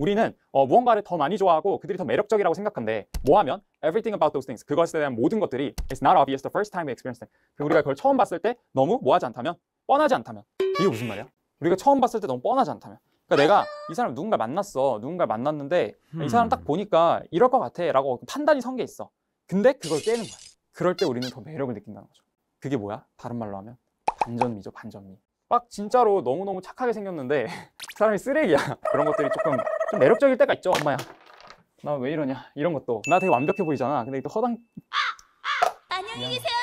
우리는 무언가를 더 많이 좋아하고 그들이 더 매력적이라고 생각한데 뭐하면 everything about those things, 그것에 대한 모든 것들이 it's not obvious the first time we experience them. 그럼 우리가 그걸 처음 봤을 때 너무 뭐하지 않다면, 뻔하지 않다면. 이게 무슨 말이야? 우리가 처음 봤을 때 너무 뻔하지 않다면. 그러니까 내가 이 사람 누군가를 만났어, 누군가를 만났는데 이 사람 딱 보니까 이럴 것 같아 라고 판단이 선 게 있어. 근데 그걸 깨는 거야. 그럴 때 우리는 더 매력을 느낀다는 거죠. 그게 뭐야? 다른 말로 하면 반전미죠, 반전미. 막 진짜로 너무너무 착하게 생겼는데 사람이 쓰레기야. 그런 것들이 좀 매력적일 때가 있죠. 엄마야 나 왜 이러냐, 이런 것도. 나 되게 완벽해 보이잖아. 근데 또 허당. 안녕히 계세요.